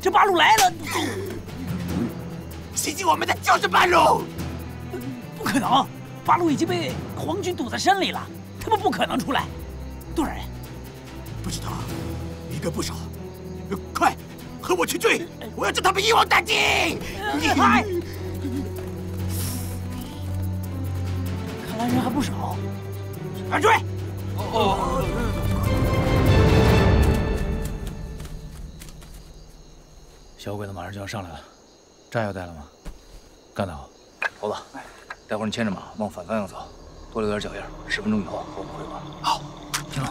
这八路来了，袭击我们的就是八路。不可能，八路已经被皇军堵在山里了，他们不可能出来。多少人？不知道，应该不少。快，和我去追！我要将他们一网打尽！厉害！看来人还不少，快追！哦。 小鬼子马上就要上来了，炸药带了吗？干得好，猴子，待会儿你牵着马往反方向走，多留点脚印。10分钟以后和我们回话。好，听着。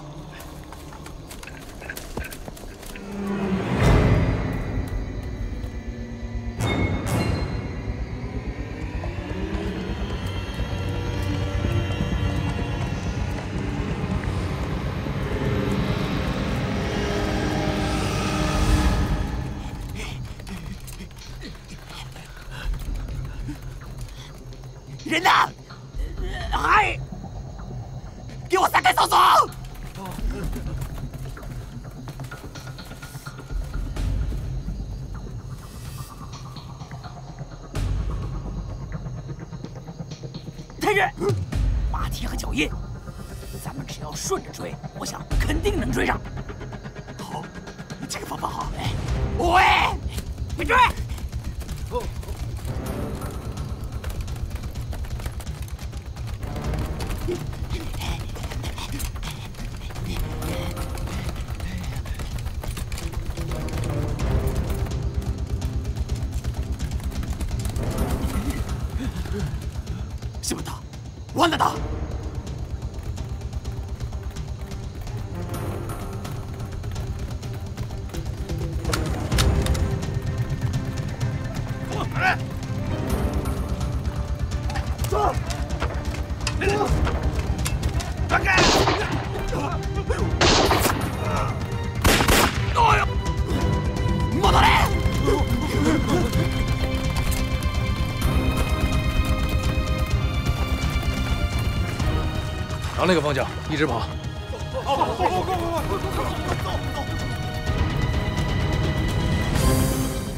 那个方向一直跑。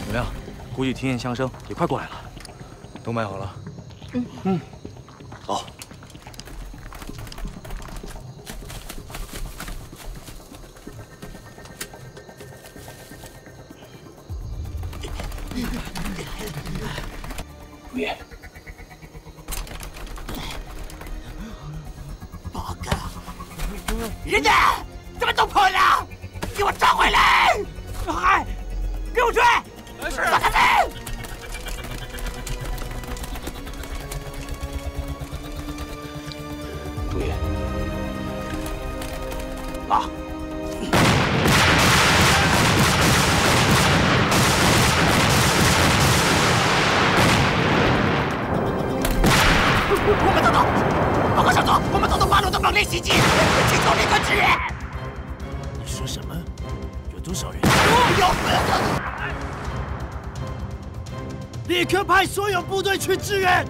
怎么样？估计听见枪声也快过来了。都买好了。嗯。走。五爷。人家怎么都破了？给我抓回来！小孩，给我追！是。把他们。注意，拉。 我们等等，报告上座，我们等等八路的猛烈袭击，请总理官支援。你说什么？有多少人？立刻派所有部队去支援。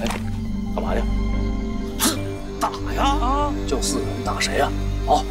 哎，干嘛呀？打呀！啊，就四个人打谁呀？ 好，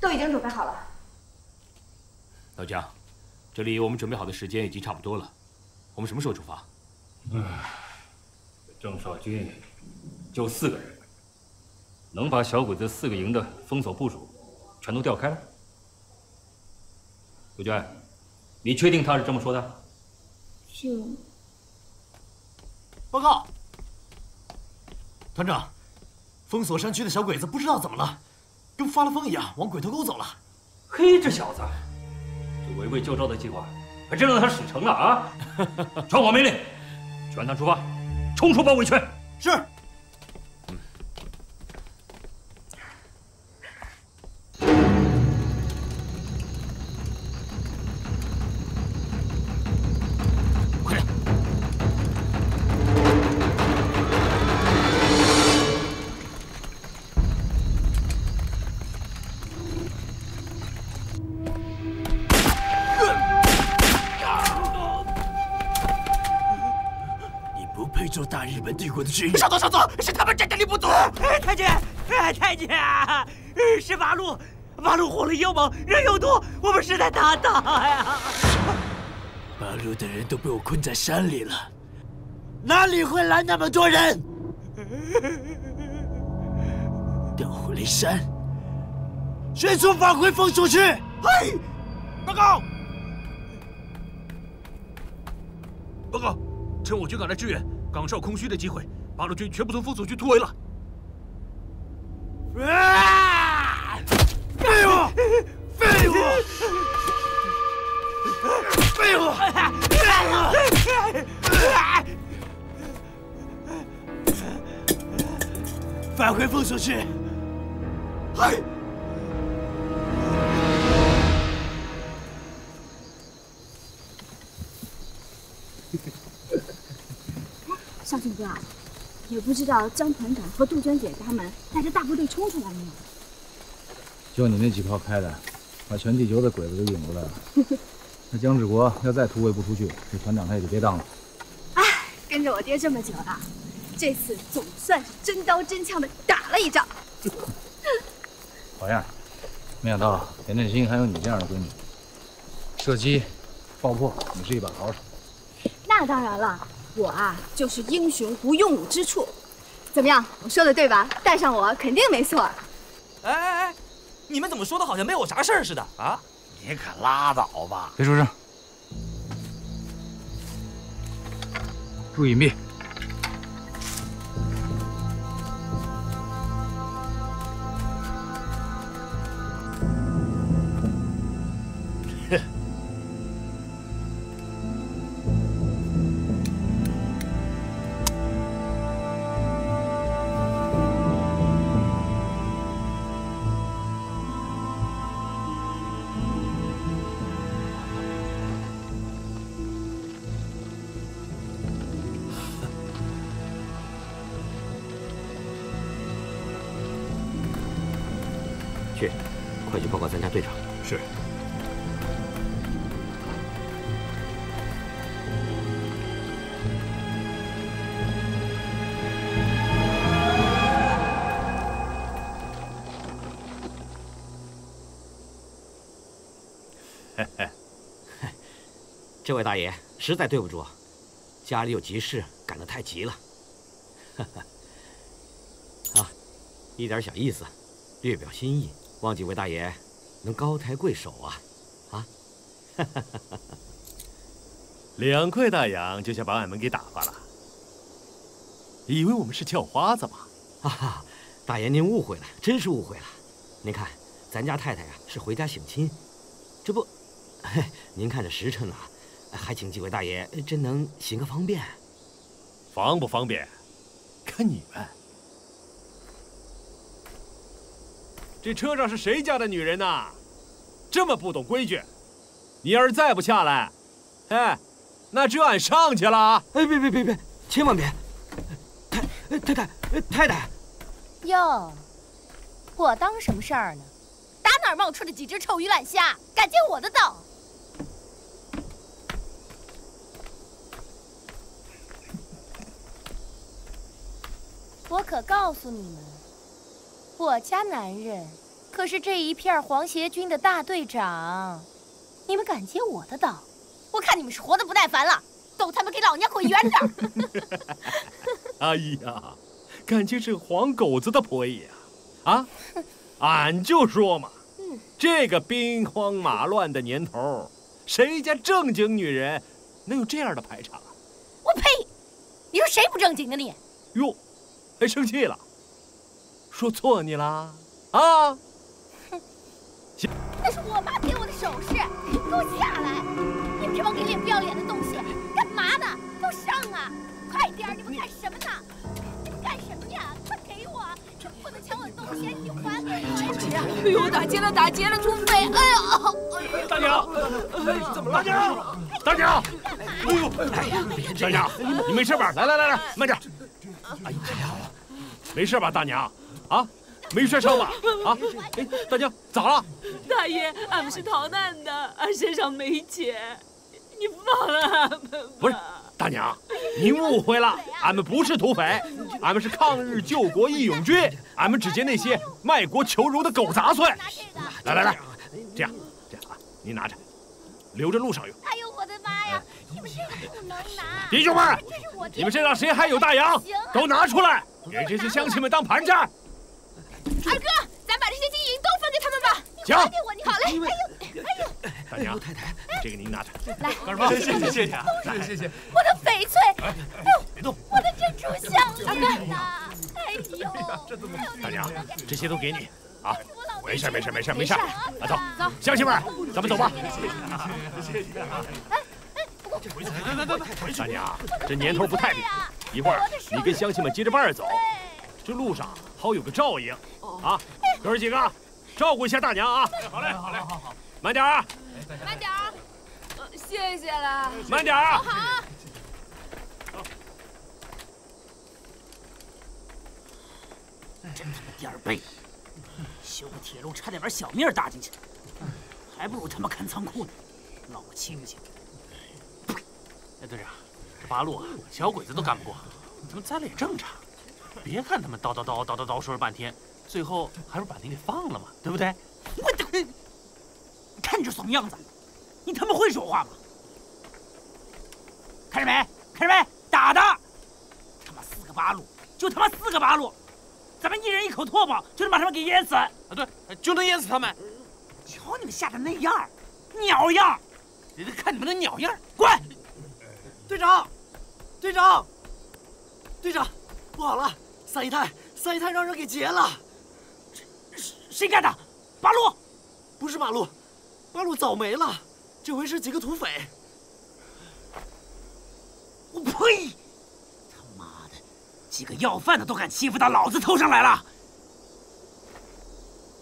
都已经准备好了。老姜，这离我们准备好的时间已经差不多了，我们什么时候出发？郑少君就四个人，能把小鬼子四个营的封锁部署全都调开了？杜鹃，你确定他是这么说的？就报告，团长，封锁山区的小鬼子不知道怎么了。 跟发了疯一样往鬼头沟走了。嘿，这小子，这围魏救赵的计划还真让他使成了啊！传我命令，全团出发，冲出包围圈。是。快点！做大日本帝国的军人，少佐，是他们战斗力不足。太监，是八路火力妖猛，人又多，我们实在难打呀。八路的人都被我困在山里了，哪里会来那么多人？调虎离山，迅速返回封锁区。嘿，报告，趁我军赶来支援。 岗哨空虚的机会，八路军全部从封锁区突围了。啊！废物！返回封锁区。嗨！ 夏警官，也不知道江团长和杜鹃姐他们带着大部队冲出来了吗？就你那几炮开的，把全地球的鬼子都引过来了。那江志国要再突围不出去，这团长他也就别当了。哎，跟着我爹这么久了，这次总算是真刀真枪的打了一仗。好样！没想到田振兴还有你这样的闺女，射击、爆破，你是一把好手。那当然了。 我啊，就是英雄无用武之处。怎么样，我说的对吧？带上我肯定没错。哎，你们怎么说的好像没有啥事儿似的啊？你可拉倒吧！别出声。毁灭。哼！去，快去报告咱家队长。是。 这位大爷，实在对不住，家里有急事，赶得太急了。啊，一点小意思，略表心意，望几位大爷能高抬贵手啊！啊，两块大洋就想把俺们给打发了，以为我们是叫花子吗？啊，大爷您误会了，真是误会了。您看，咱家太太呀是回家省亲，这不。 您看这时辰了，还请几位大爷真能行个方便。方不方便，看你们。这车上是谁家的女人呐？这么不懂规矩！你要是再不下来，哎，那只有俺上去了啊！哎，别，千万别！太太！哟，我当什么事儿呢？打哪儿冒出了几只臭鱼烂虾，敢进我的道！ 我可告诉你们，我家男人可是这一片皇协军的大队长，你们敢接我的刀，我看你们是活得不耐烦了，都他妈给老娘滚远点！哎呀，感情是黄狗子的婆姨啊！啊，俺就说嘛，这个兵荒马乱的年头，谁家正经女人能有这样的排场啊？我呸！你说谁不正经的你？哟。 还生气了？说错你啦？啊！行，那是我妈给我的首饰，你给我下来！你们这帮给脸不要脸的东西，干嘛呢？都上啊！快点，你们干什么呢？你们干什么呀？快给我！这不能抢我的东西，你就还给我呀！哎呦，打劫了，土匪！哎呦！大娘，怎么了？大娘！哎呦，大娘，你没事吧？来，慢点。 哎呀，没事吧，大娘？啊，没摔伤吧？啊，哎，大娘咋了？大爷，俺们是逃难的，俺身上没钱，你放了俺们吧。不是，大娘，您误会了，俺们不是土匪，俺们是抗日救国义勇军，俺们只接那些卖国求荣的狗杂碎。来，这样啊，您拿着，留着路上用。哎呦，我的妈呀！ 你们这个不能拿！弟兄们，你们身上谁还有大洋，都拿出来，给这些乡亲们当盘缠。二哥，咱把这些金银都分给他们吧。行，还给我，你好嘞。哎呦，大娘，太太，这个您拿着。来，干什么？谢谢啊，谢谢。我的翡翠，哎呦，别动，我的珍珠项链呢？哎呦，大娘，这些都给你啊。 没事，啊，走，乡亲们，咱们走吧。谢谢啊。 回去！大娘，这年头不太平，一会儿你跟乡亲们结着伴走，这路上好有个照应啊！哥儿几个，照顾一下大娘啊！好嘞，慢点啊！慢点，谢谢了。慢点啊！好。真他妈点儿背！修个铁路差点把小命搭进去，还不如他妈看仓库呢，老清静。 哎，队长，这八路啊，小鬼子都干不过，咱们栽了也正常。别看他们叨叨说了半天，最后还不是把您给放了嘛，对不对？我的，看你这怂样子，你他妈会说话吗？看着没？打的！他妈四个八路，就他妈四个八路，咱们一人一口唾沫，就能把他们给淹死啊！对，就能淹死他们。瞧你们吓得那样，鸟样！看你们那鸟样，滚！ 队长，队长，不好了，三姨太让人给劫了。谁干的？八路？不是八路，八路早没了。这回是几个土匪。我呸！他妈的，几个要饭的都敢欺负到老子头上来了。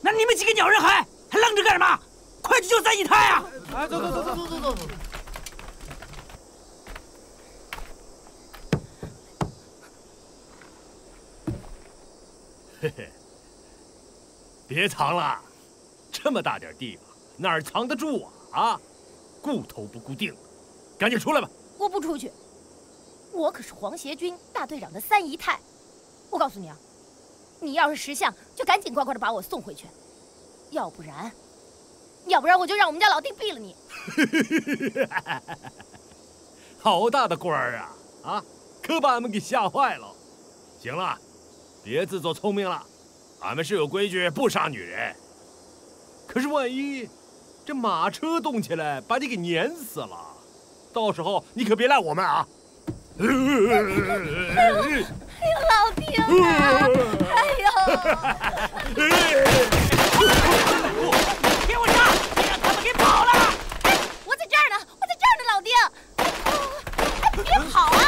那你们几个鸟人还愣着干什么？快去救三姨太啊！哎，走。 嘿嘿，别藏了，这么大点地方，哪儿藏得住啊？顾头不顾腚，赶紧出来吧！我不出去，我可是皇协军大队长的三姨太。我告诉你啊，你要是识相，就赶紧乖乖的把我送回去，要不然我就让我们家老弟毙了你！好大的官儿啊！啊，可把俺们给吓坏了。行了。 别自作聪明了，俺们是有规矩，不杀女人。可是万一这马车动起来，把你给碾死了，到时候你可别赖我们啊！哎呦，老弟啊！哎呦！给我上！别让他们给跑了！哎，我在这儿呢，老丁！别跑啊！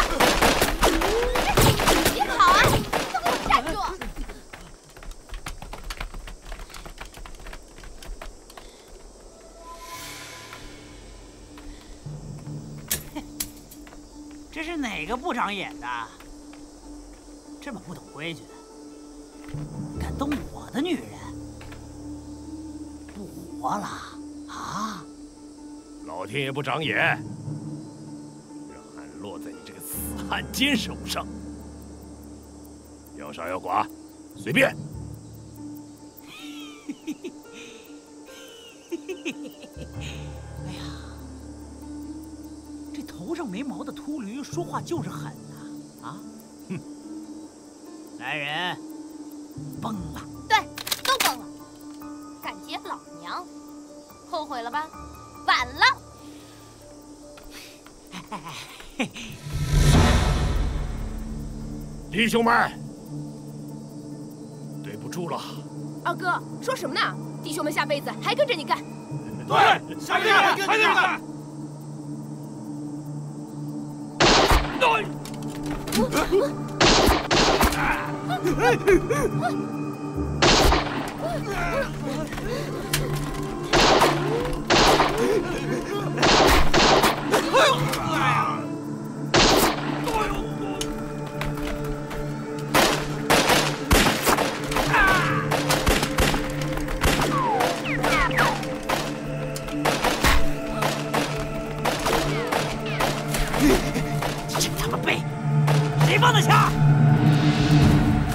这是哪个部长演的？这么不懂规矩，敢动我的女人，不活了啊！老天爷不长眼，让俺落在你这个死汉奸手上。要杀要剐，随便。哎呀！ 头上没毛的秃驴说话就是狠呐！啊，哼！来人，崩了！对，都崩了！敢劫老娘，后悔了吧？晚了！弟兄们，对不住了。二哥，说什么呢？弟兄们下辈子还跟着你干。对，下辈子还跟着你干。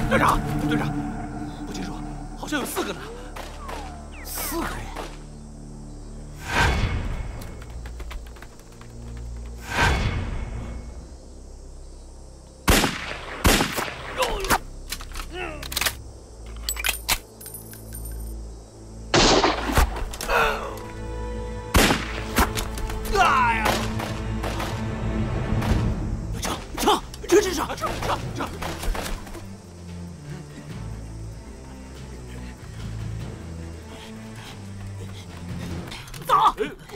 队长，我听说好像有4个呢。4个人。撤！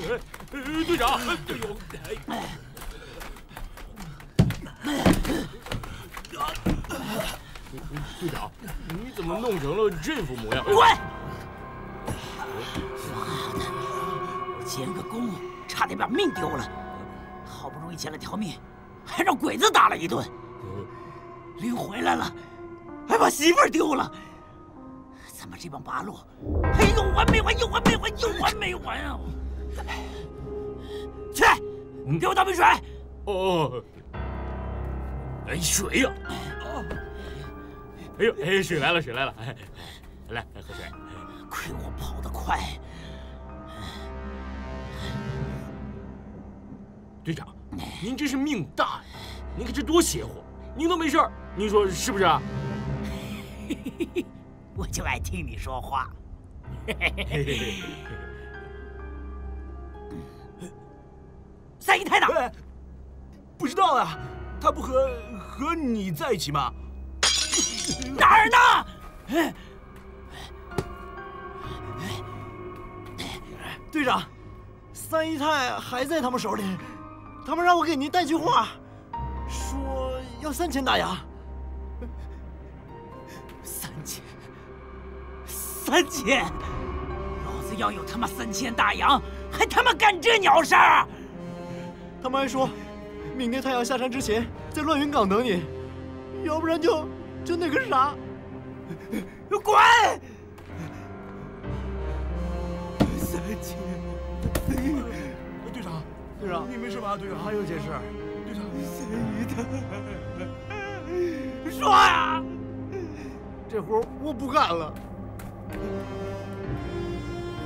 队长，队长，你怎么弄成了这副模样？滚！妈的，我监个工，差点把命丢了，好不容易捡了条命，还让鬼子打了一顿，临回来了，还把媳妇丢了。 咱们这帮八路，还有完没完啊！去，给我倒杯水。哦，哎，水呀！哎呦，哎，水来了！来，喝水。亏我跑得快。队长，您真是命大呀！您可这多邪乎，您都没事儿，您说是不是啊？ 我就爱听你说话。三姨太呢？不知道啊，他不和你在一起吗？哪儿呢？队长，三姨太还在他们手里，他们让我给您带句话，说要3000大洋。3000，老子要有他妈3000大洋，还他妈干这鸟事儿！他们还说，明天太阳下山之前在乱云港等你，要不然就那个啥，滚！3000，队长，你没事吧？队长，还有件事，队长，说呀，这活我不干了。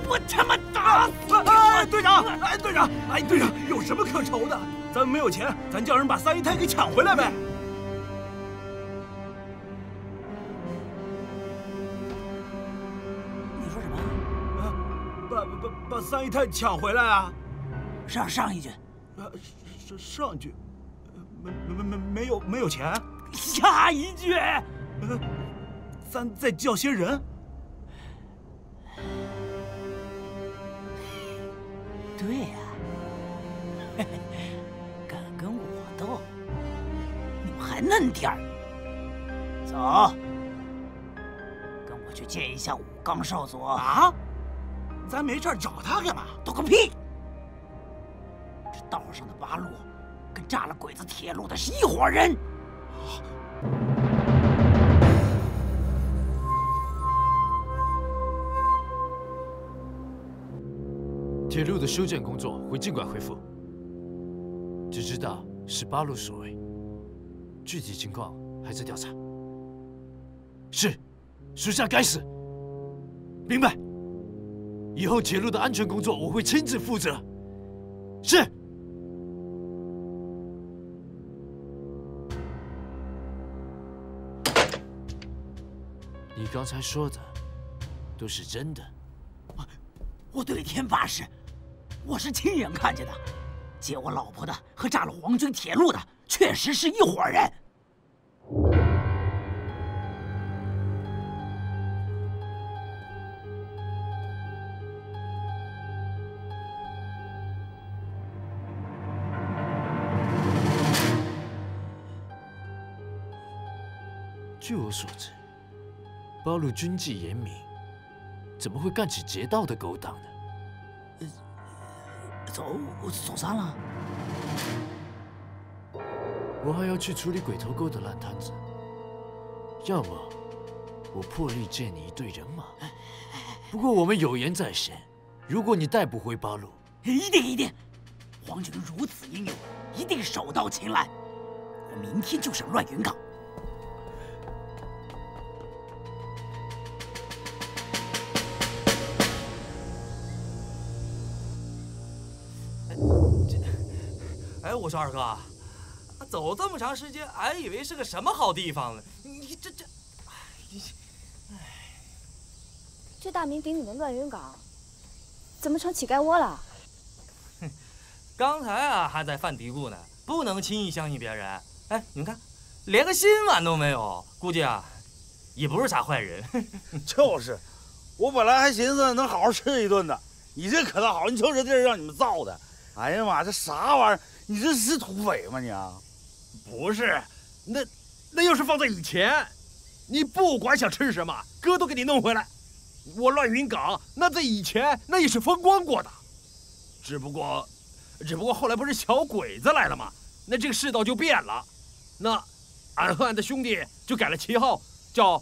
我他妈打死你！哎，队长，哎，队长，哎，队长，有什么可愁的？咱们没有钱，咱叫人把三姨太给抢回来呗。你说什么？啊，把三姨太抢回来啊！上一句。上一句，没有钱。下一句，咱再叫些人。 对呀、啊，敢跟我斗，你们还嫩点儿。走，跟我去见一下武冈少佐啊！咱没事儿找他干嘛？斗个屁！这道上的八路跟炸了鬼子铁路的是一伙人。啊 铁路的修建工作会尽快恢复，只知道是八路所为，具体情况还在调查。是，属下该死。明白。以后铁路的安全工作我会亲自负责。是。你刚才说的都是真的？我对天发誓。 我是亲眼看见的，劫我老婆的和炸了皇军铁路的确实是一伙人。据我所知，八路军纪严明，怎么会干起劫道的勾当呢？ 走散了，我还要去处理鬼头沟的烂摊子，要么我破例借你一队人马。不过我们有言在先，如果你逮不回八路，一定，皇军如此英勇，一定手到擒来。我明天就上乱云港。 哎，我说二哥，走这么长时间，俺以为是个什么好地方了。你这，哎，这大名鼎鼎的乱云港，怎么成乞丐窝了？哼，刚才啊还在犯嘀咕呢，不能轻易相信别人。哎，你们看，连个心丸都没有，估计啊也不是啥坏人。就是，我本来还寻思能好好吃一顿的，你这可倒好，你瞅这地儿让你们造的，哎呀妈，这啥玩意儿？ 你这是土匪吗你啊？不是，那要是放在以前，你不管想吃什么，哥都给你弄回来。我乱云港那在以前那也是风光过的，只不过后来不是小鬼子来了吗？那这个世道就变了，那俺和俺的兄弟就改了旗号，叫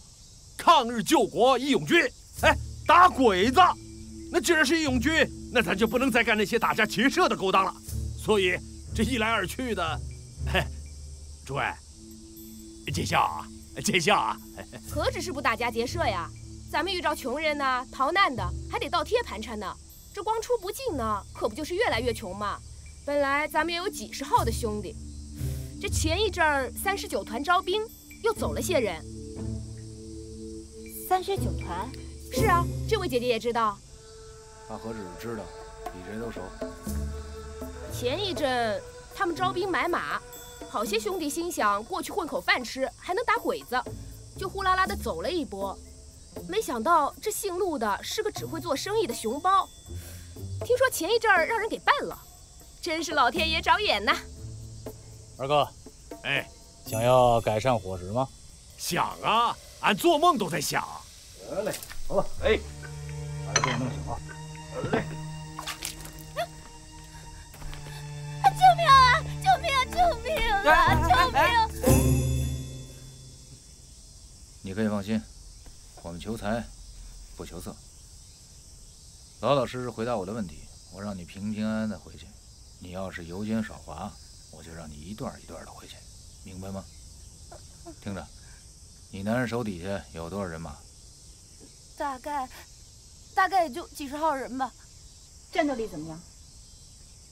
抗日救国义勇军。哎，打鬼子，那既然是义勇军，那咱就不能再干那些打家劫舍的勾当了，所以。 这一来二去的，嘿，诸位，见笑啊，见笑啊！可只是不打家劫舍呀，咱们遇到穷人呐、逃难的，还得倒贴盘缠呢。这光出不进呢，可不就是越来越穷吗？本来咱们也有几十号的兄弟，这前一阵儿39团招兵，又走了些人。39团？是啊，这位姐姐也知道。俺何止是知道，比谁都熟。 前一阵，他们招兵买马，好些兄弟心想过去混口饭吃，还能打鬼子，就呼啦啦的走了一波。没想到这姓陆的是个只会做生意的熊包，听说前一阵儿让人给办了，真是老天爷长眼呐！二哥，哎，想要改善伙食吗？想啊，俺做梦都在想。得嘞，好吧，哎，把这给我弄醒啊！得嘞。 救命啊！你可以放心，我们求财，不求色。老老实实回答我的问题，我让你平平安安的回去。你要是油煎少滑，我就让你一段一段的回去，明白吗？听着，你男人手底下有多少人马？大概也就几十号人吧。战斗力怎么样？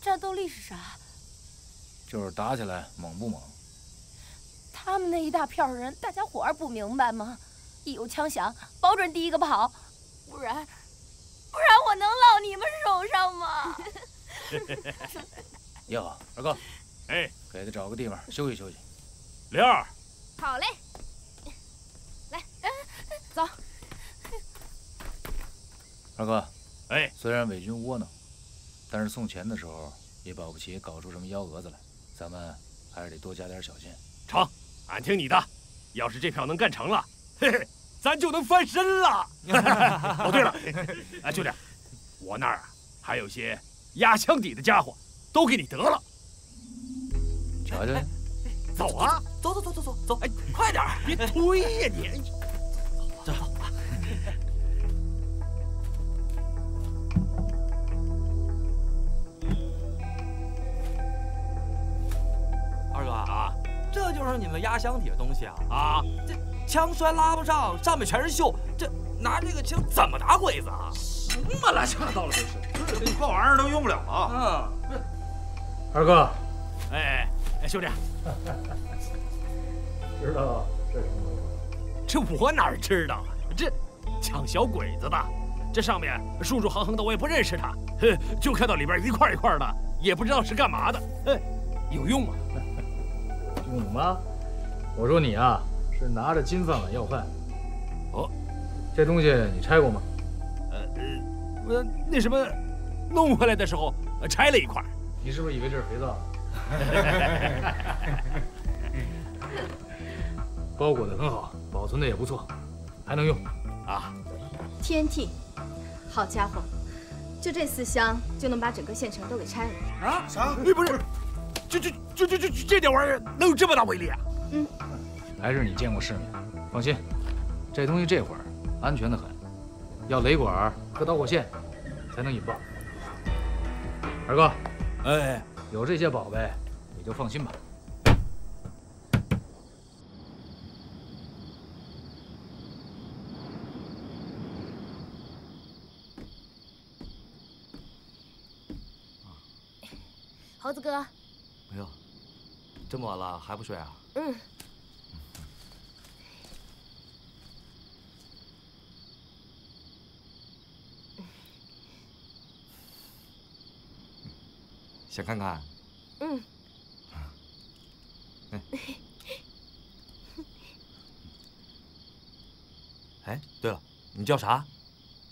战斗力是啥？ 就是打起来猛不猛？他们那一大票人，大家伙儿不明白吗？一有枪响，保准第一个跑，不然我能落你们手上吗？哟，二哥，哎，给他找个地方休息休息。灵儿，好嘞，来，走。二哥，哎，虽然伪军窝囊，但是送钱的时候也保不齐搞出什么幺蛾子来。 咱们还是得多加点小心。成，俺听你的。要是这票能干成了，嘿嘿，咱就能翻身了。哦，对了，哎，兄弟，我那儿啊还有些压箱底的家伙，都给你得了。瞧瞧，走啊，走，哎，快点，别推呀你。走。二哥啊，这就是你们压箱底的东西啊！啊，这枪栓拉不上，上面全是锈，这拿这个枪怎么打鬼子啊？什么乱七八糟的都是，破玩意儿都用不了了。嗯，二哥，哎，兄弟，知道这是什么吗？这我哪知道啊？这抢小鬼子的，这上面竖竖横横的，我也不认识他，就看到里边一块一块的，也不知道是干嘛的。哎，有用吗？ 你吗？我说你啊，是拿着金饭碗要饭。哦，这东西你拆过吗？那什么，弄回来的时候拆了一块。你是不是以为这是肥皂？包裹的很好，保存的也不错，还能用啊。天梯，好家伙，就这四箱就能把整个县城都给拆了啊！啥？不是。 这点玩意儿能有这么大威力啊？嗯，还是你见过世面。放心，这东西这会儿安全的很，要雷管和导火线才能引爆。二哥，哎，有这些宝贝你就放心吧。猴子哥。 哎呦，这么晚了还不睡啊？嗯。想看看？嗯。哎，对了，你叫啥？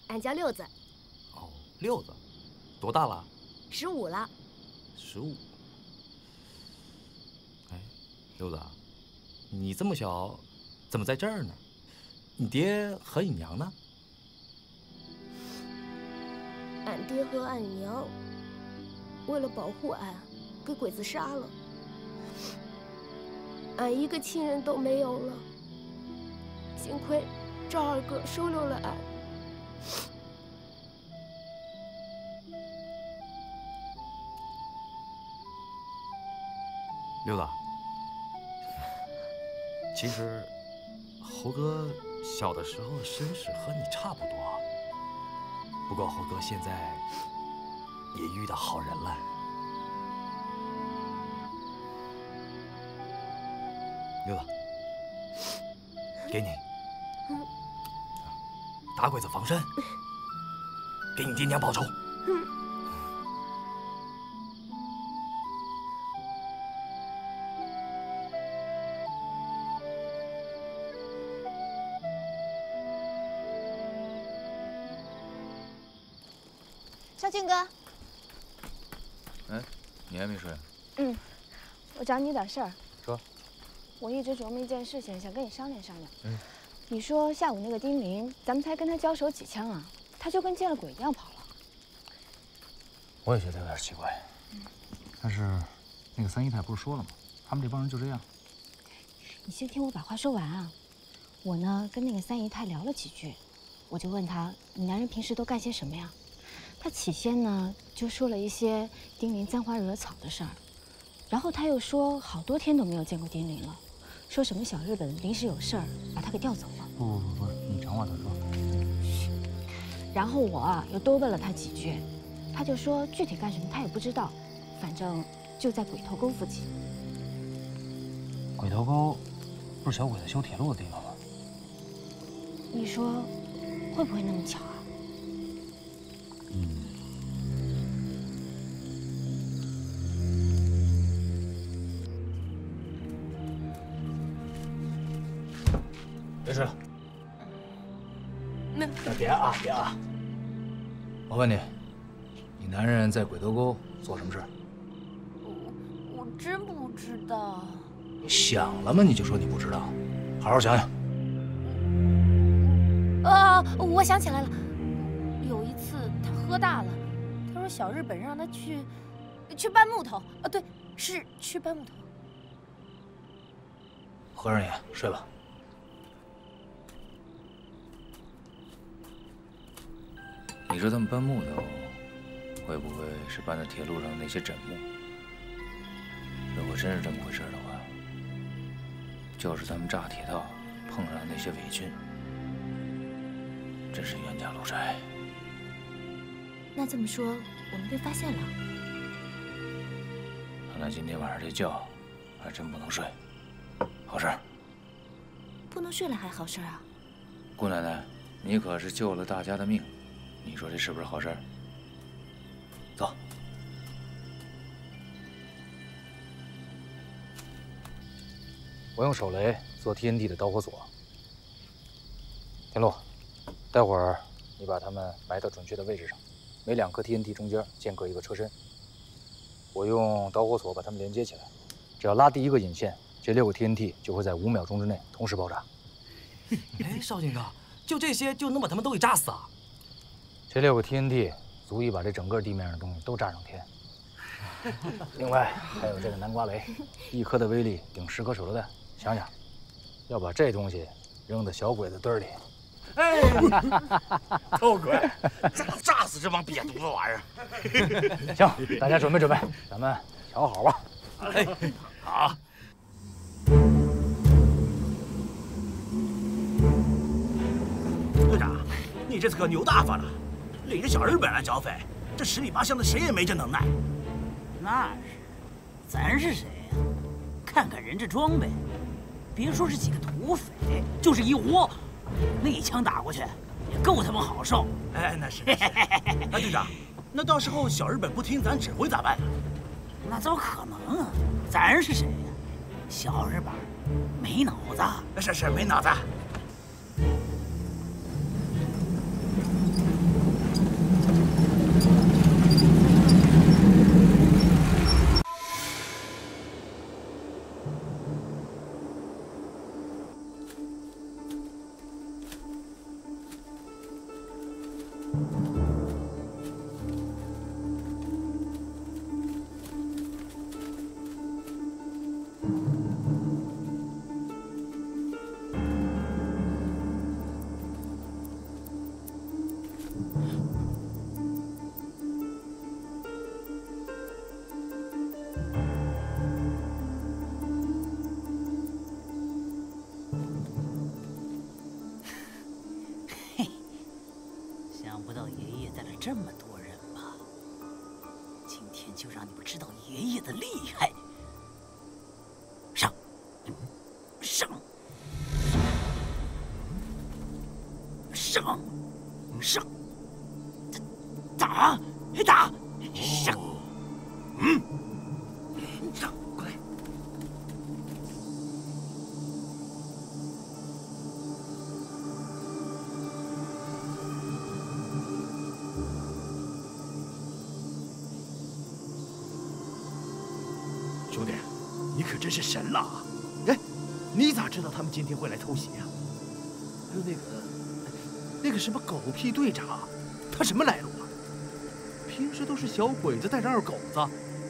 俺叫六子。哦，六子，多大了？15了。15。 六子，你这么小，怎么在这儿呢？你爹和你娘呢？俺爹和俺娘为了保护俺，给鬼子杀了。俺一个亲人都没有了。幸亏赵二哥收留了俺。六子。 其实，猴哥小的时候身世和你差不多，不过猴哥现在也遇到好人了。六子，给你，打鬼子防身，给你爹娘报仇。小俊哥。哎，你还没睡？嗯，我找你点事儿。说。我一直琢磨一件事情，想跟你商量商量。嗯。你说下午那个丁玲，咱们才跟他交手几枪啊，他就跟见了鬼一样跑了。我也觉得有点奇怪。嗯。但是，那个三姨太不是说了吗？他们这帮人就这样。你先听我把话说完啊。 我呢，跟那个三姨太聊了几句，我就问她，你男人平时都干些什么呀？她起先呢就说了一些丁玲沾花惹草的事儿，然后她又说好多天都没有见过丁玲了，说什么小日本临时有事儿把她给调走了。不，你长话短说。然后我啊又多问了她几句，她就说具体干什么她也不知道，反正就在鬼头沟附近。鬼头沟不是小鬼子修铁路的地方吗？ 你说，会不会那么巧啊？嗯。别睡了。那别啊！我问你，你男人在鬼头沟做什么事？我真不知道。你想了吗？你就说你不知道，好好想想。 我想起来了，有一次他喝大了，他说小日本让他去搬木头，啊，对，是去搬木头。合上眼睡吧。你说他们搬木头，会不会是搬到铁路上的那些枕木？如果真是这么回事的话，就是咱们炸铁道碰上那些伪军。 真是冤家路窄。那这么说，我们被发现了。看来今天晚上这觉还真不能睡。好事。不能睡了还好事啊？姑奶奶，你可是救了大家的命，你说这是不是好事？走。我用手雷做 TNT 的导火索。天禄。 待会儿你把它们埋到准确的位置上，每两颗 TNT 中间间隔一个车身。我用导火索把它们连接起来，只要拉第一个引线，这6个 TNT 就会在5秒钟之内同时爆炸。哎，少俊哥，就这些就能把他们都给炸死啊？这6个 TNT 足以把这整个地面上的东西都炸上天。另外还有这个南瓜雷，1颗的威力顶10颗手榴弹。想想，要把这东西扔到小鬼子堆里。 哎，臭鬼，炸死这帮瘪犊子玩意儿！行，大家准备准备，咱们瞧好吧。哎，好。队长，你这次可牛大发了，领着小日本来剿匪，这10里8乡的谁也没这能耐。那是，咱是谁呀？看看人这装备，别说是几个土匪，就是一窝。 那一枪打过去，也够他们好受。哎，那是。哎，队长，那到时候小日本不听咱指挥咋办呀？那怎么可能啊？咱是谁呀？小日本没脑子。是，没脑子。可真是神了！哎，你咋知道他们今天会来偷袭呀？还有那个什么狗屁队长，他什么来路啊？平时都是小鬼子带着二狗子，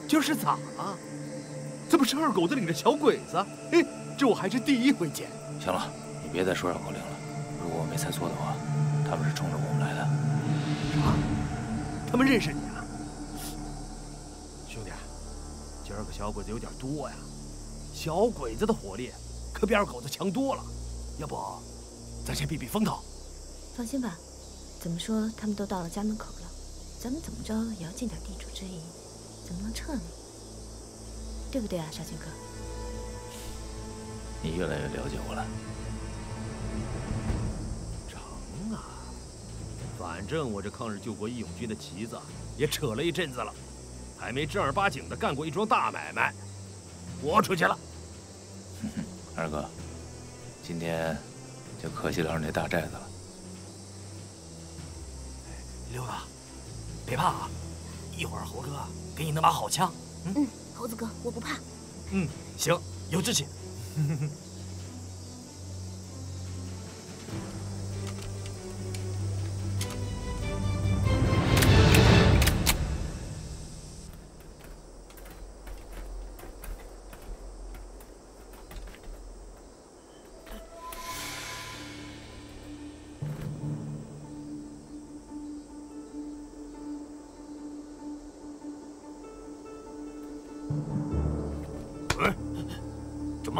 今儿是咋了？怎么是二狗子领着小鬼子？哎，这我还是第一回见。行了，你别再说绕口令了。如果我没猜错的话，他们是冲着我们来的。啥？他们认识你啊？ 今儿个小鬼子有点多呀，小鬼子的火力可比二狗子强多了。要不，咱先避避风头。放心吧，怎么说他们都到了家门口了，咱们怎么着也要尽点地主之谊，怎么能撤呢？对不对啊，少剑客？你越来越了解我了。成啊，反正我这抗日救国义勇军的旗子也扯了一阵子了。 还没正儿八经的干过一桩大买卖，豁出去了。二哥，今天就可惜了你那大寨子了。溜子，别怕啊，一会儿猴哥给你弄把好枪。嗯，猴子哥，我不怕。嗯，行，有志气。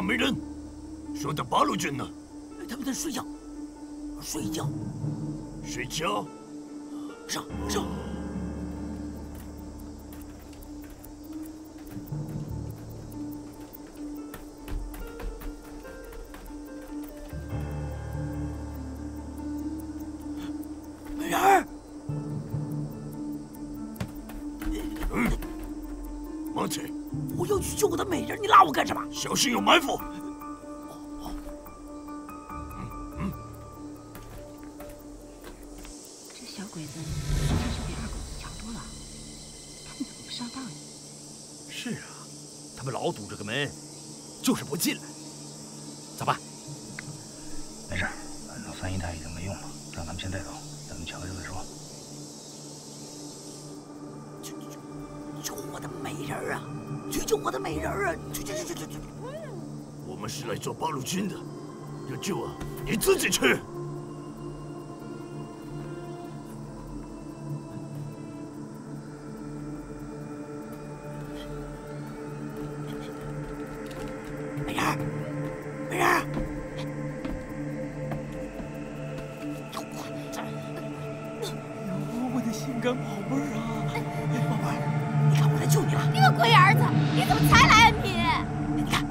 没人，说的八路军呢？他们在睡觉，睡觉，上。没人。嗯，王子，我要去救我的美人，你拉我干什么？ 小心有埋伏！这小鬼子实在是比二狗子强多了，他们怎么不上当呢？是啊，他们老堵这个门，就是不进来，咋办？没事，老三姨太已经没用了，让咱们先带走，咱们瞧瞧再说。救我的美人啊！ 去救我的美人啊！去！我们是来做八路军的，要救啊，你自己去。美人，美人，我的心肝宝贝儿啊！ 你个龟儿子，你怎么才来啊你？你看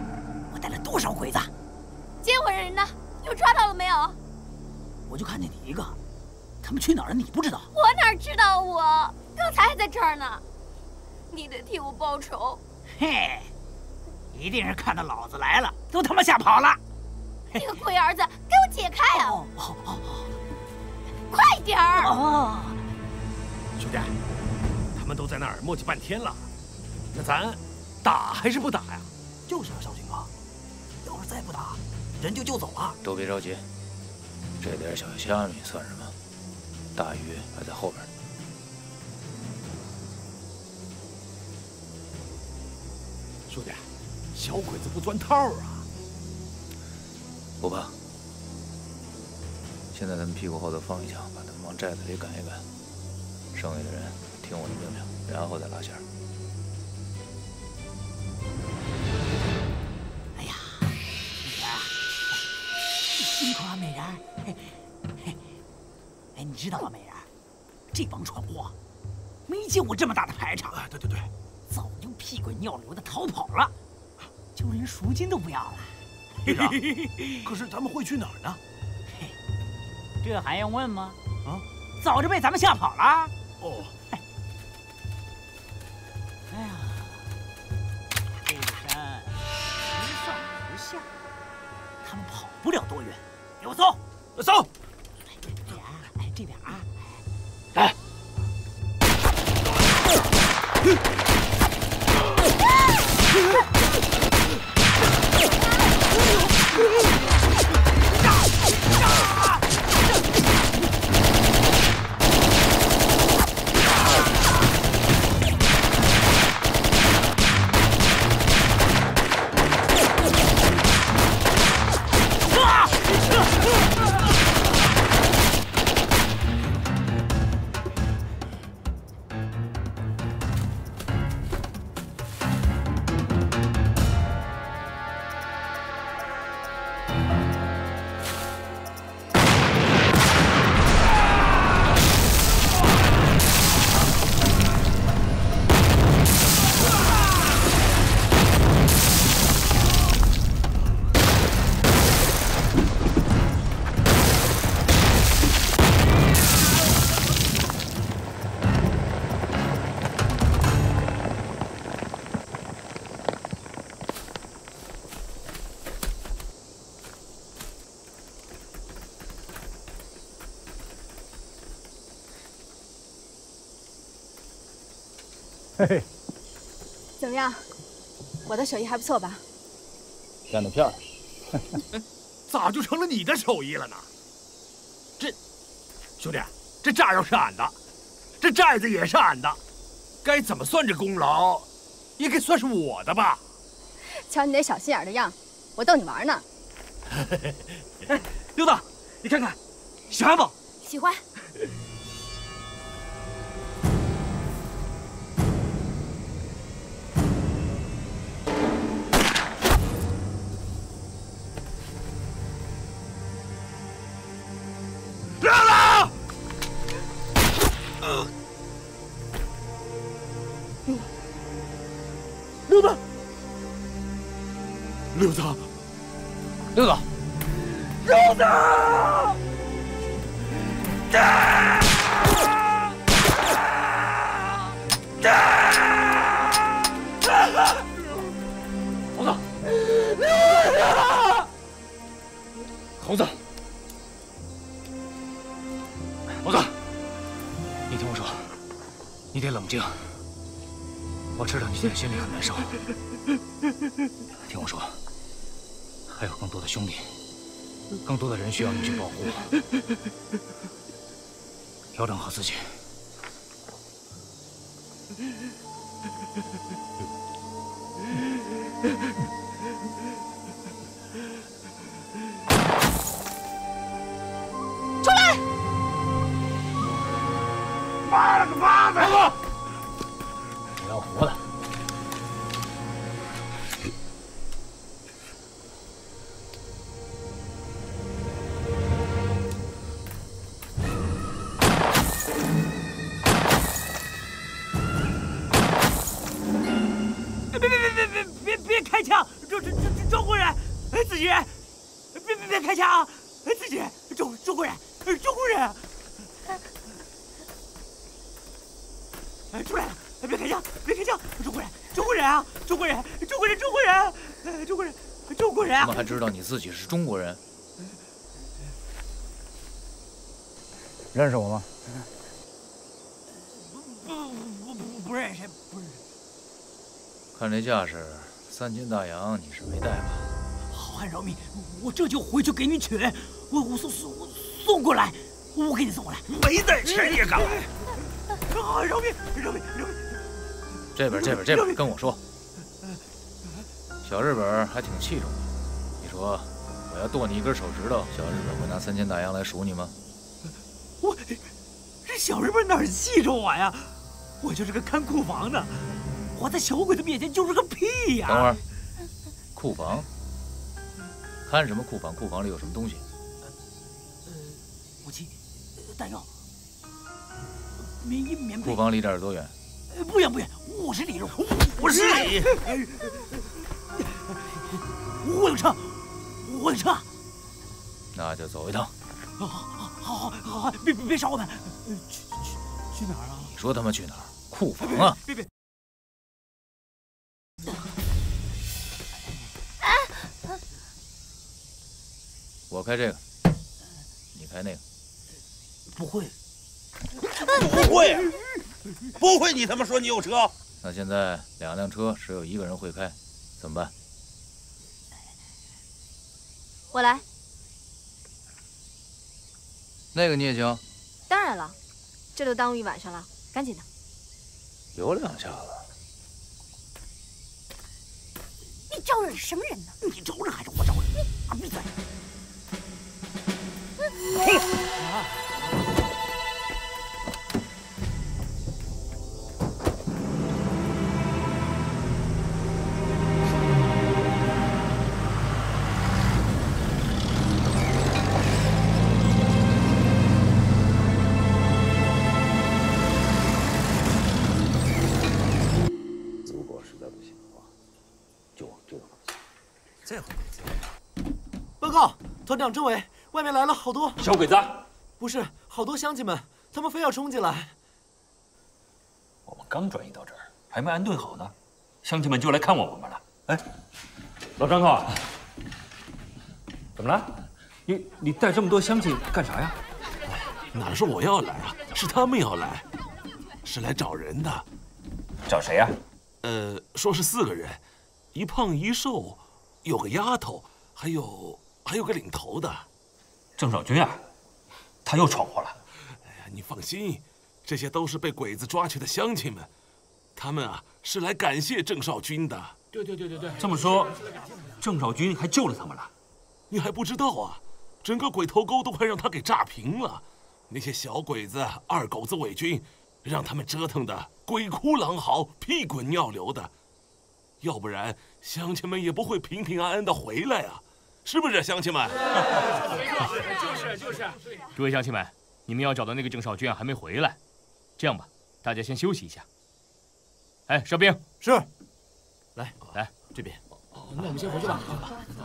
我带了多少鬼子？接回人呢？你们抓到了没有？我就看见你一个，他们去哪儿了？你不知道？我哪知道我？刚才还在这儿呢。你得替我报仇。嘿，一定是看到老子来了，都他妈吓跑了。你个龟儿子，给我解开啊！快点儿！兄弟，他们都在那儿磨叽半天了。 那咱打还是不打呀？就是啊，少军哥，要是再不打，人就救走了。都别着急，这点小虾米算什么？大鱼还在后边。兄弟，小鬼子不钻套啊！不怕，现在咱们屁股后头放一枪，把他们往寨子里赶一赶。剩下的人听我的命令，然后再拉弦。 辛苦啊，美人儿！哎，你知道吗，美人儿？这帮闯祸，没见过这么大的排场。啊，对，早就屁滚尿流的逃跑了，就连赎金都不要了。队长，可是他们会去哪儿呢？嘿，这还用问吗？啊，早就被咱们吓跑了。哦，哎呀，这个山不上不下，他们跑不了多远。 给我走，走！哎，这边啊！来！嘿嘿，怎么样？我的手艺还不错吧？干得漂亮！咋就成了你的手艺了呢？这，兄弟，这炸药是俺的，这寨子也是俺的，该怎么算这功劳，也该算是我的吧？瞧你那小心眼的样，我逗你玩呢。哎，刘子，你看看，喜欢不？喜欢。 心里很难受。听我说，还有更多的兄弟，更多的人需要你去保护。调整好自己。出来！妈了个巴子！你要活的！ 知道你自己是中国人，认识我吗？不认识，不认识。看这架势，3斤大洋你是没带吧？好汉饶命，我这就回去给你取，我送过来，我给你送过来。没带钱也敢来！好汉饶命，饶命，饶命！这边，跟我说，小日本还挺器重的。 说，我要剁你一根手指头，小日本会拿3斤大洋来赎你吗？我这小日本哪儿记着我呀？我就是个看库房的，我在小鬼子面前就是个屁呀！等会儿，库房？看什么库房？库房里有什么东西？武器、弹药、棉衣、棉被。库房离这儿多远？不远，50里路。50里。我有车，那就走一趟。好，别找我们，去哪儿啊？你说他妈去哪儿？库房啊！别！我开这个，你开那个。不会！你他妈说你有车？那现在2辆车只有一个人会开，怎么办？ 我来，那个你也行。当然了，这都耽误一晚上了，赶紧的。有2下子。你招惹什么人呢？你招惹还是我招惹？你闭嘴！报告，团长、政委，外面来了好多小鬼子。不是，好多乡亲们，他们非要冲进来。我们刚转移到这儿，还没安顿好呢，乡亲们就来看望我们了。哎，老张头啊，怎么了？你带这么多乡亲干啥呀？哪是我要来啊，是他们要来，是来找人的。找谁呀？说是4个人，一胖一瘦，有个丫头。 还有个领头的，郑少君啊，他又闯祸了。哎呀，你放心，这些都是被鬼子抓去的乡亲们，他们啊是来感谢郑少君的。对。这么说，郑少君还救了他们了？你还不知道啊，整个鬼头沟都快让他给炸平了。那些小鬼子、二狗子、伪军，让他们折腾的鬼哭狼嚎、屁滚尿流的，要不然乡亲们也不会平平安安的回来啊。 是不是乡亲们？就是。诸位乡亲们，你们要找的那个郑少君还没回来，这样吧，大家先休息一下。哎，哨兵是，来这边。那我们先回去吧。走。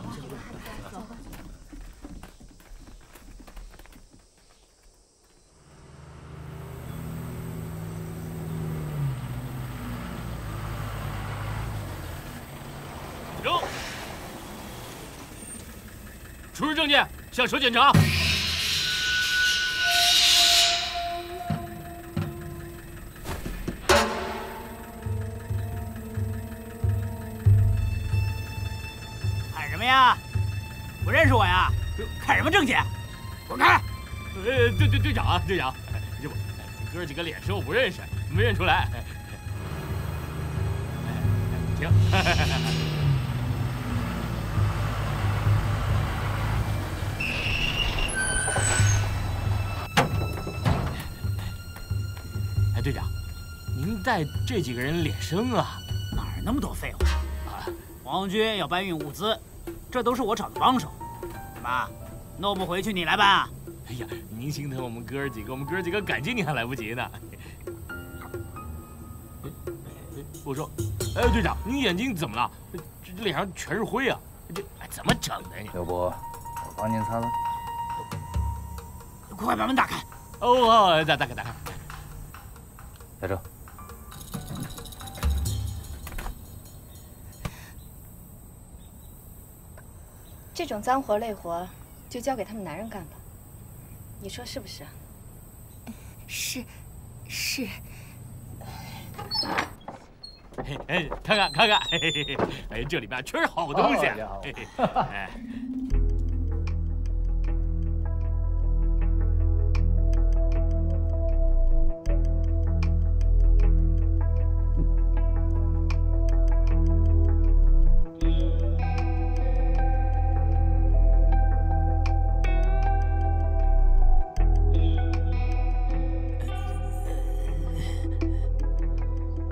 扔。 出示证件，向首检查。喊什么呀？不认识我呀？看什么证件？滚开！队长，我哥几个脸说我不认识，没认出来。停。队长，您带这几个人脸生啊？哪儿那么多废话？好了，皇军要搬运物资，这都是我找的帮手。怎么，弄不回去你来搬啊？哎呀，您心疼我们哥几个，我们哥几个感激您还来不及呢。我说，哎，队长，您眼睛怎么了？这脸上全是灰啊！这怎么整的？要不我帮您擦擦？快把门打开！哦，打开。 在这。这种脏活累活，就交给他们男人干吧，你说是不是？是。哎，看看，哎，这里边全是好东西。哎。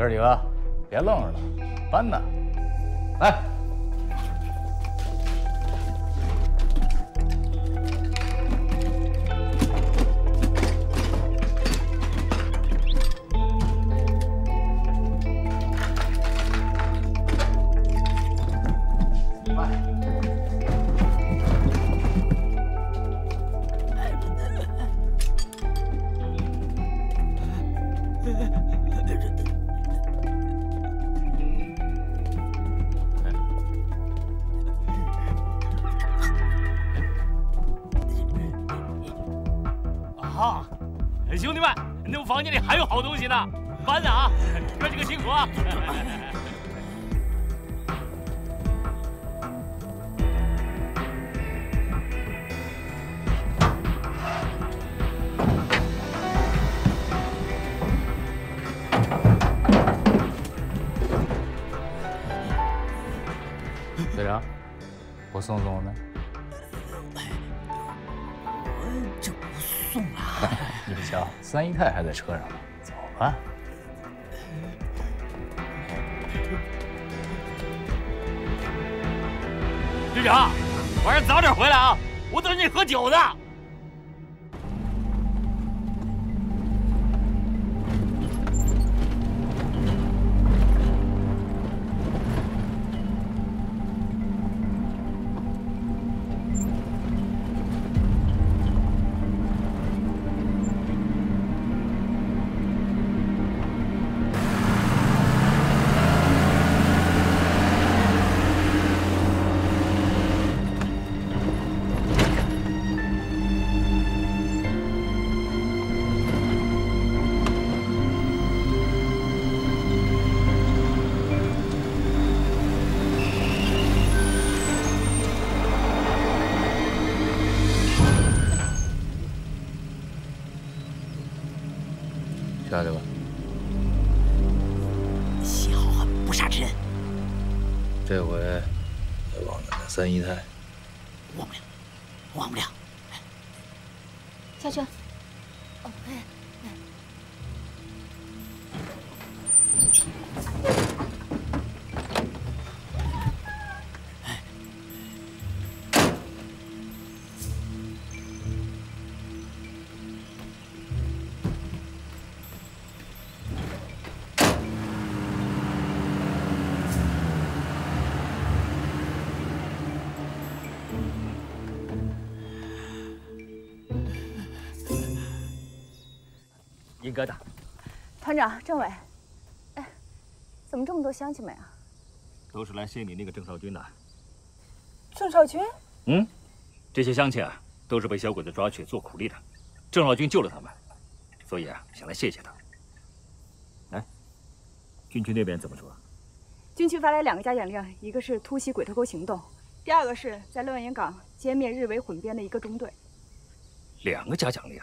哥几个，别愣着了，搬呢！来，快！房间里还有好东西呢，搬呢啊！哥几个辛苦啊！队长，我送我们。我就不送了。 你瞧，三姨太还在车上呢，走吧。队长，晚上早点回来啊，我等你喝酒呢。下去吧。幸好还不杀之人。这回别忘了那三姨太。忘不了，忘不了。下去。哦，哎。 应该的。团长，政委。 怎么这么多乡亲们啊？都是来谢你那个郑少君的。郑少君？嗯，这些乡亲啊，都是被小鬼子抓去做苦力的，郑少君救了他们，所以啊，想来谢谢他。哎，军区那边怎么说？军区发来两个假演令，一个是突袭鬼头沟行动，第二个是在乱源港歼灭日伪混编的一个中队。两个假奖令。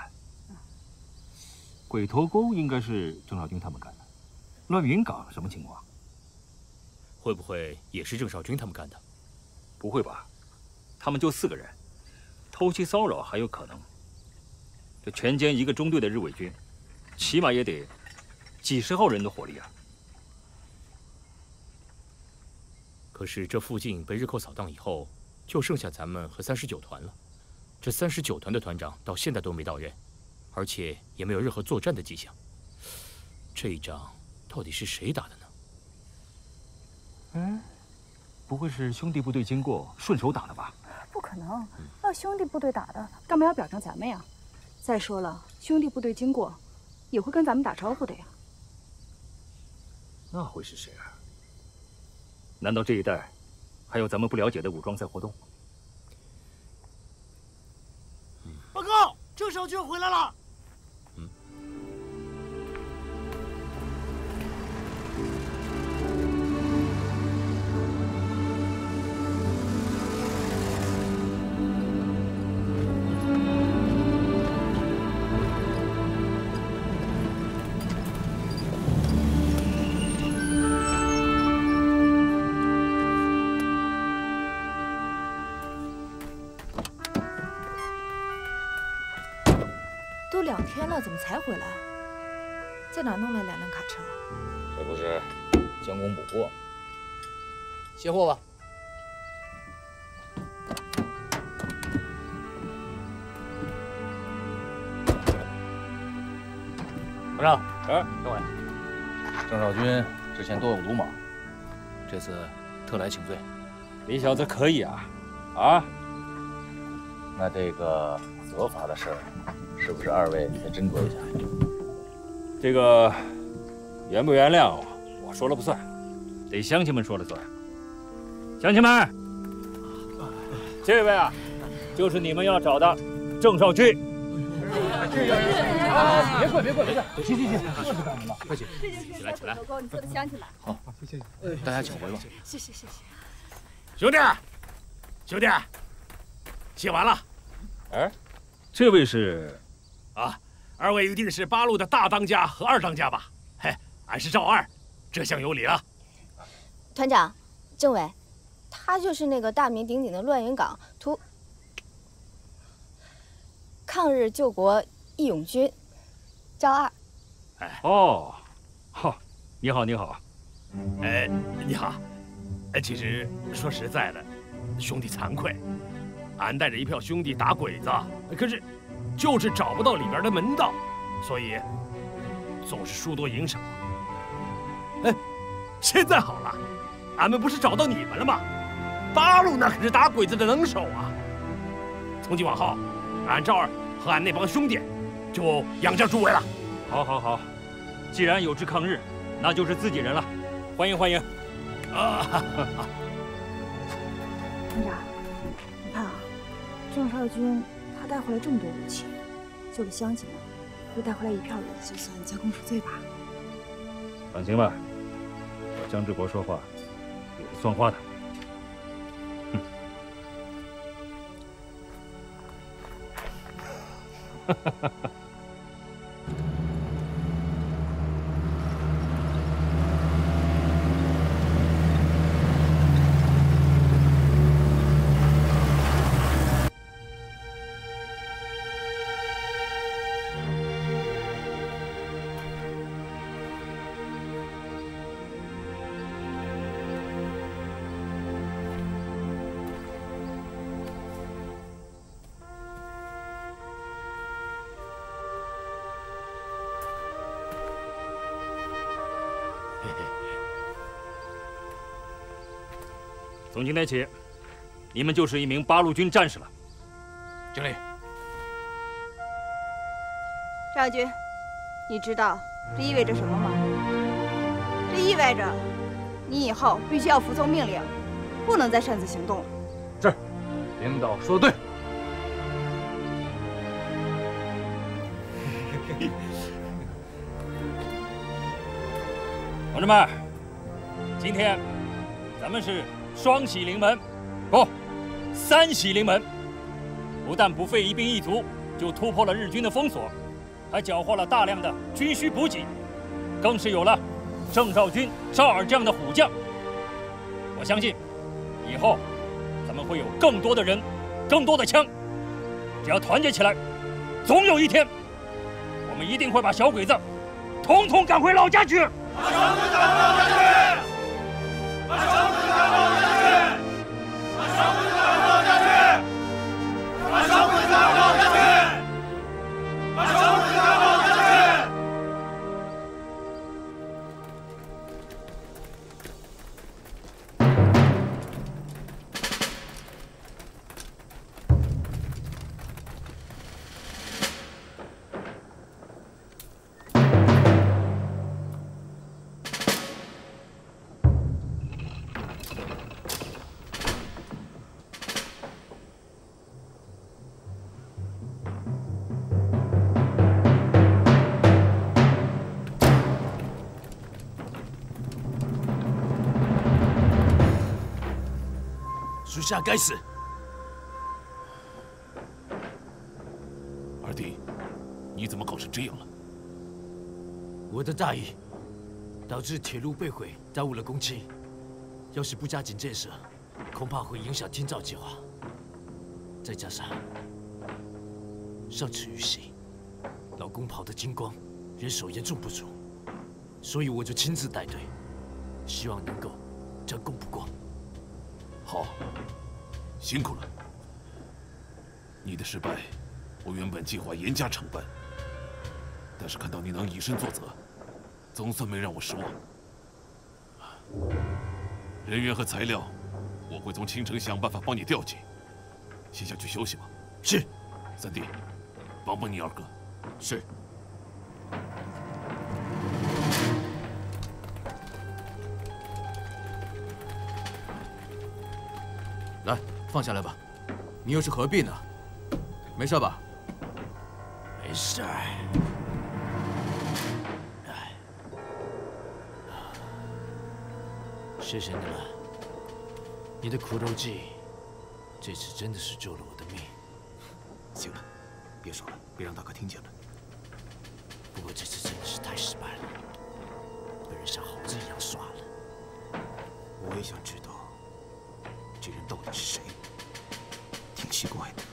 鬼头沟应该是郑少君他们干的。 乱云港什么情况？会不会也是郑少君他们干的？不会吧，他们就四个人，偷袭骚扰还有可能。这全歼一个中队的日伪军，起码也得几十号人的火力啊！可是这附近被日寇扫荡以后，就剩下咱们和39团了。这39团的团长到现在都没到任，而且也没有任何作战的迹象。这一仗。 到底是谁打的呢？嗯，不会是兄弟部队经过顺手打的吧？不可能，要兄弟部队打的，干嘛要表彰咱们呀？再说了，兄弟部队经过，也会跟咱们打招呼的呀。那会是谁啊？难道这一带还有咱们不了解的武装在活动？报告，郑少君回来了。 怎么才回来？在哪弄来两辆卡车？这不是监工补货吗？卸货吧。团长，政委，郑少君之前多有鲁莽，这次特来请罪。你小子可以啊！啊？那这个责罚的事儿。 是不是二位得斟酌一下？这个原不原谅我说了不算，得乡亲们说了算。乡亲们，这位啊，就是你们要找的郑少君。别跪，别跪，别跪！去去去，快去！起来，起来！你做的乡亲来。好，谢谢。大家请回吧。谢谢，谢谢。兄弟，兄弟，写完了。哎，这位是。 啊，二位一定是八路的大当家和二当家吧？嘿，俺是赵二，这下有礼了。团长，政委，他就是那个大名鼎鼎的乱云港抗日救国义勇军，赵二。哎，哦，好、哦，你好，你好。哎，你好。哎，其实说实在的，兄弟惭愧，俺带着一票兄弟打鬼子，可是。 就是找不到里边的门道，所以总是输多赢少。哎，现在好了，俺们不是找到你们了吗？八路那可是打鬼子的能手啊！从今往后，俺赵二和俺那帮兄弟就仰仗诸位了。好，好，好！既然有志抗日，那就是自己人了。欢迎，欢迎！啊！团长，你看啊，郑少君。 带回来这么多武器，救了乡亲们，又带回来一票人，就算加工赎罪吧。放心吧，我江志国说话也是算话的。哼。从今天起，你们就是一名八路军战士了。经理，张亚军，你知道这意味着什么吗？这意味着你以后必须要服从命令，不能再擅自行动了。是，领导说的对。 同志们，今天咱们是双喜临门，不，三喜临门。不但不费一兵一卒就突破了日军的封锁，还缴获了大量的军需补给，更是有了郑少君、赵尔这样的虎将。我相信，以后咱们会有更多的人，更多的枪。只要团结起来，总有一天。 我们一定会把小鬼子统统赶回老家去！把小鬼子赶回老家去！把小鬼子赶回老家去！把小鬼子赶回老家去！把小鬼子赶回老家去！把小鬼子赶回老家去！属下该死！二弟，你怎么搞成这样了？我的大意导致铁路被毁，耽误了工期。要是不加紧建设，恐怕会影响天照计划。再加上上次遇袭，老公跑得精光，人手严重不足，所以我就亲自带队，希望能够将功补过。 好，辛苦了。你的失败，我原本计划严加惩办，但是看到你能以身作则，总算没让我失望。人员和材料，我会从青城想办法帮你调集。先下去休息吧。是。三弟，帮帮你二哥。是。 来，放下来吧。你又是何必呢？没事吧？没事儿。哎，谢谢你了。你的苦肉计，这次真的是救了我的命。行了，别说了，别让大哥听见了。不过这次真的是太失败了，被人像猴子一样耍了。我也想知道。 这人到底是谁？挺奇怪的。